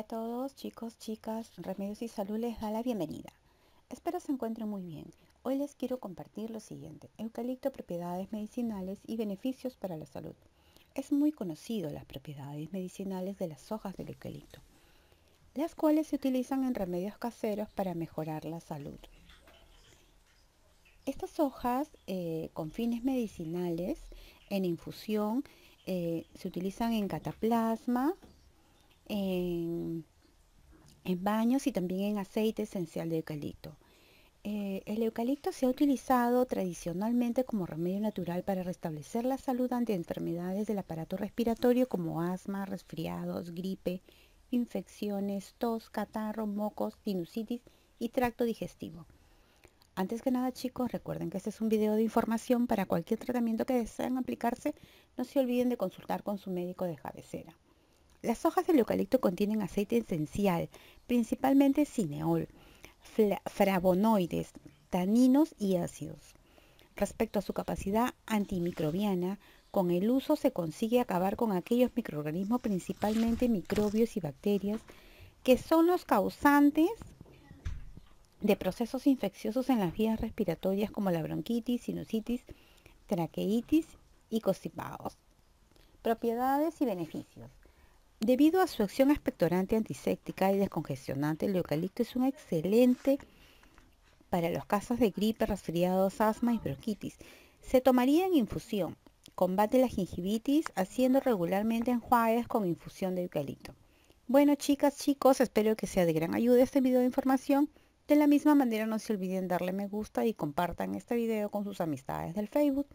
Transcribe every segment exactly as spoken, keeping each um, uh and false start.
a todos, chicos, chicas. Remedios y Salud les da la bienvenida. Espero se encuentren muy bien. Hoy les quiero compartir lo siguiente: eucalipto, propiedades medicinales y beneficios para la salud. Es muy conocido las propiedades medicinales de las hojas del eucalipto, las cuales se utilizan en remedios caseros para mejorar la salud. Estas hojas eh, con fines medicinales en infusión eh, se utilizan en cataplasma, en, en baños y también en aceite esencial de eucalipto. Eh, el eucalipto se ha utilizado tradicionalmente como remedio natural para restablecer la salud ante enfermedades del aparato respiratorio como asma, resfriados, gripe, infecciones, tos, catarro, mocos, sinusitis y tracto digestivo. Antes que nada, chicos, recuerden que este es un video de información. Para cualquier tratamiento que desean aplicarse, no se olviden de consultar con su médico de cabecera. Las hojas del eucalipto contienen aceite esencial, principalmente cineol, flavonoides, taninos y ácidos. Respecto a su capacidad antimicrobiana, con el uso se consigue acabar con aquellos microorganismos, principalmente microbios y bacterias, que son los causantes de procesos infecciosos en las vías respiratorias como la bronquitis, sinusitis, traqueitis y constipados. Propiedades y beneficios. Debido a su acción expectorante, antiséptica y descongestionante, el eucalipto es un excelente para los casos de gripe, resfriados, asma y bronquitis. Se tomaría en infusión. Combate la gingivitis haciendo regularmente enjuagues con infusión de eucalipto. Bueno, chicas, chicos, espero que sea de gran ayuda este video de información. De la misma manera, no se olviden darle me gusta y compartan este video con sus amistades del Facebook.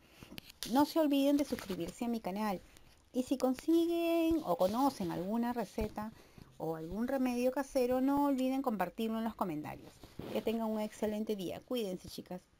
No se olviden de suscribirse a mi canal. Y si consiguen o conocen alguna receta o algún remedio casero, no olviden compartirlo en los comentarios. Que tengan un excelente día. Cuídense, chicas.